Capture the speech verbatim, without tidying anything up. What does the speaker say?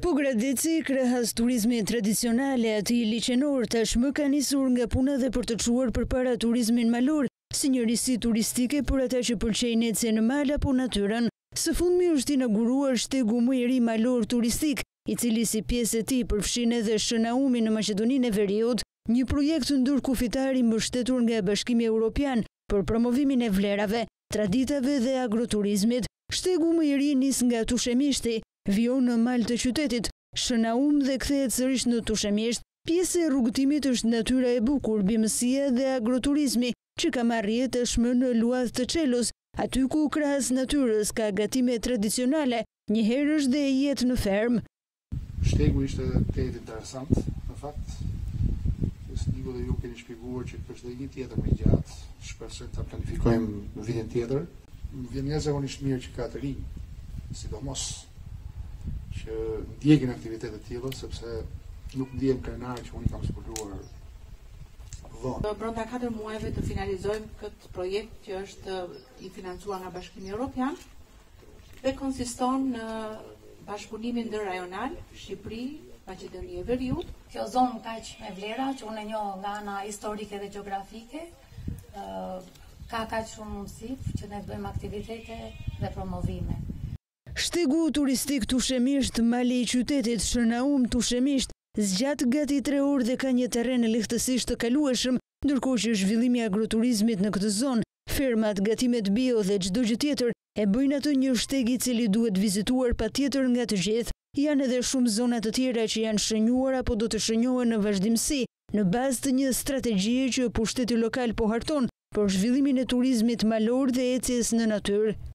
Pogradeci, krahas turizmi tradicional e ati liçenor, tashmë ka nisur nga puna dhe për të çuar përpara turizmin malor, si një risi turistike për ata që pëlqejnë ecjen në mal apo natyrën. Së fundmi është inauguruar shtegu më i ri malor turistik, i cili si pjesë e tij përfshin edhe Shën Naumin në Maqedoninë e Veriut, një projekt ndërkufitar i mbështetur nga Bashkimi Evropian për promovimin e vlerave, traditave dhe agroturizmit. Shtegu më i ri nis nga Tushemishti, vion në mal të qytetit, Shën Naum dhe kthehet sërish në Tushemisht. Pjesë e rrugtimit është natyra e bukur, bimësia dhe agroturizmi, që ka marrë jetë shmë në luadh të Çelos, aty ku krahas natyrës ka gatime tradicionale, një herë është dhe jetë në ferm. Shtegu ishte të interesant, në fakt. Shtegu dhe ju keni shpjeguar që është një tjetër më gjatë, shpresoj ta planifikojmë vitin tjetër. Vjen zakonisht mirë që ka të rinj, sidomos që ndjekin aktivitete të tilla, sepse nuk ndjen krenar që unë kam zbuluar vonë. Brenda katër muajve të finalizojmë këtë projekt që është i financuar nga Bashkimi Evropian dhe konsiston në bashkëpunimin ndërrajonal Shqipëri, Maqedonia e Veriut. Kjo zonë kaq me vlera që unë e njoh nga ana historike dhe gjeografike, ka kaq shumë mundësi që ne bëjmë aktivitete dhe promovime. Shtegu turistik Tushemisht, mali i qytetit Shën Naum Tushemisht, zgjat gati tre orë dhe ka një terren lehtësisht të kalueshëm, ndërkohë që zhvillimi i agroturizmit në këtë zonë, fermat, gatimet bio dhe çdo gjë tjetër e bëjnë atë një shteg i cili duhet vizituar patjetër nga të gjithë. Janë edhe shumë zona të tjera që janë shënuar apo do të shënohen në vazhdimsi, në bazë të një strategjie që pushteti lokal po harton për zhvillimin e turizmit malor dhe ecjes në natyrë.